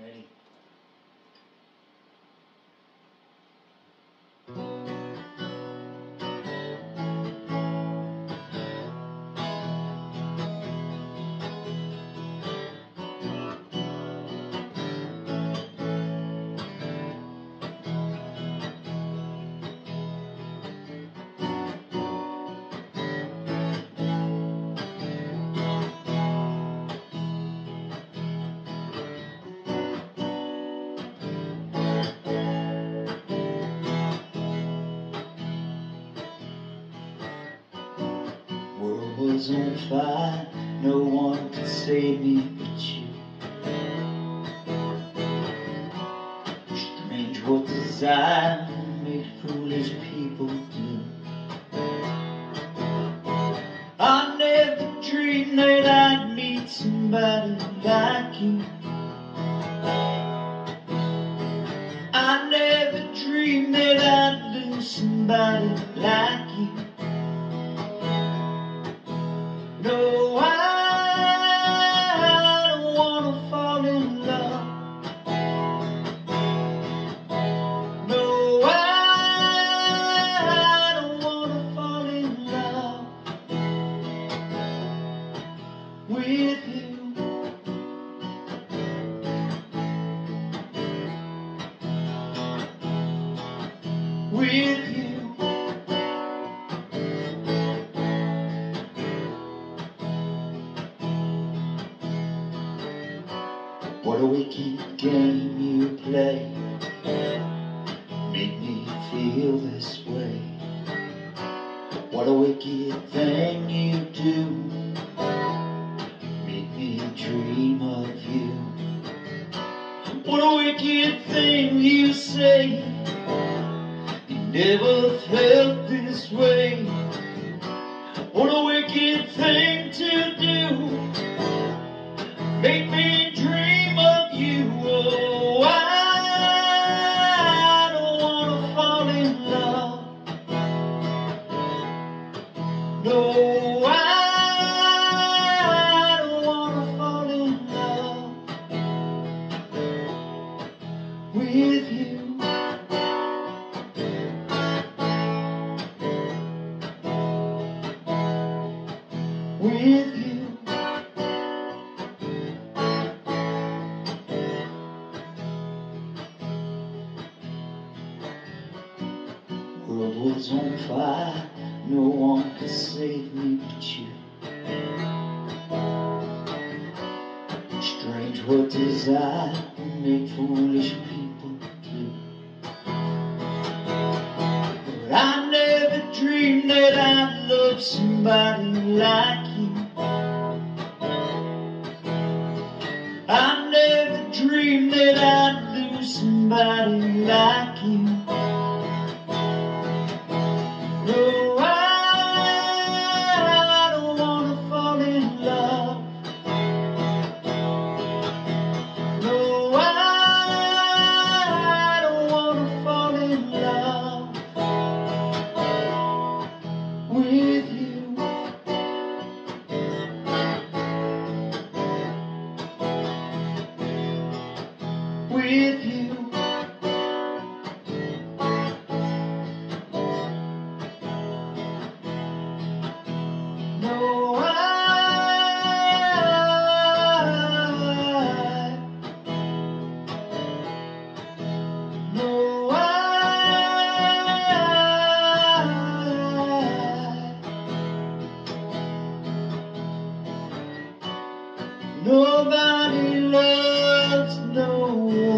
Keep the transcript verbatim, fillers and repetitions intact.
Ready? Was on fire, no one could save me but you. Strange what desire made foolish people do. I never dreamed that I'd meet somebody like you. I never dreamed that I'd lose somebody like you. No, I don't want to fall in love. No, I don't want to fall in love with you. With you. What a wicked game you play, make me feel this way. What a wicked thing you do, make me dream of you. What a wicked thing you say, you never felt this way. What a wicked thing to do, make me dream. No, I don't want to fall in love with you. With you. The world was on fire. No one could save me but you. Strange what desire will make foolish people do. But I never dreamed that I'd love somebody like you. I never dreamed that I'd lose somebody like you. With you, with you, no, I, no. Nobody loves no one.